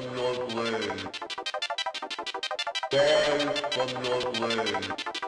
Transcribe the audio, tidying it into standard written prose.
from your way. Far from your way.